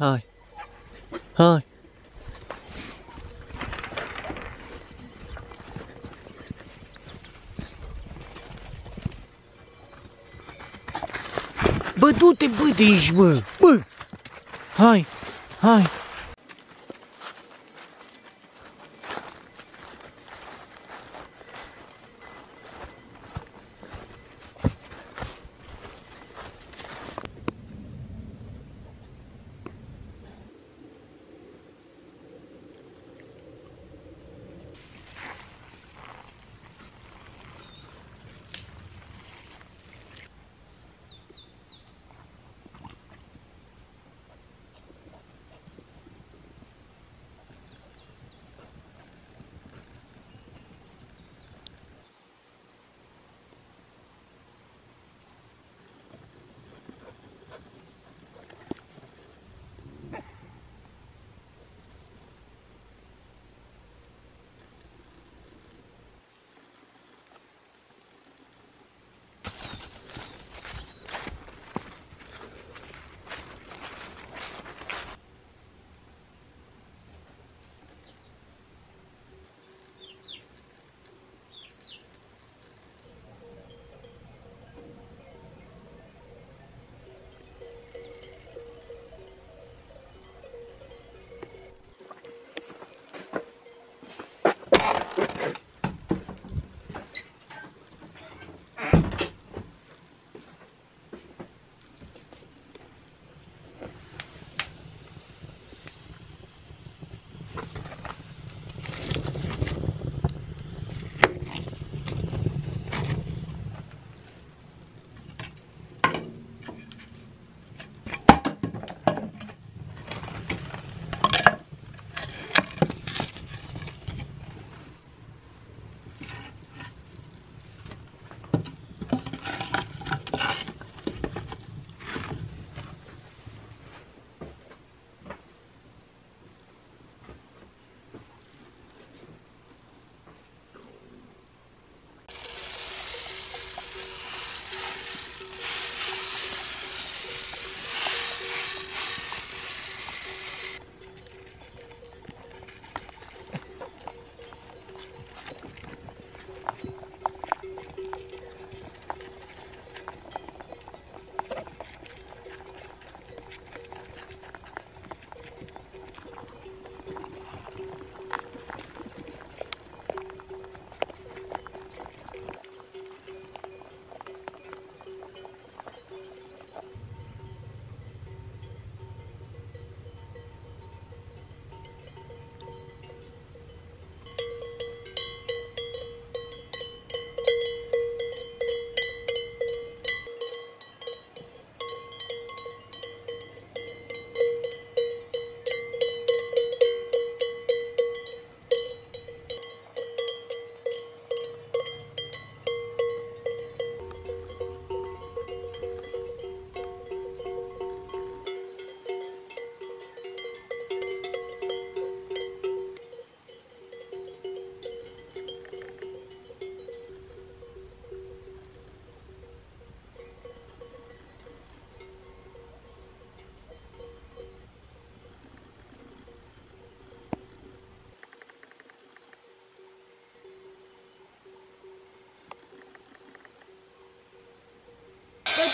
Hi. Hi. Bă, du-te, bă, de aici, bă! Bă! Hai! Hai!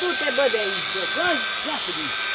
Du-te, bă, de aici, bă! Hai, lasă-mi!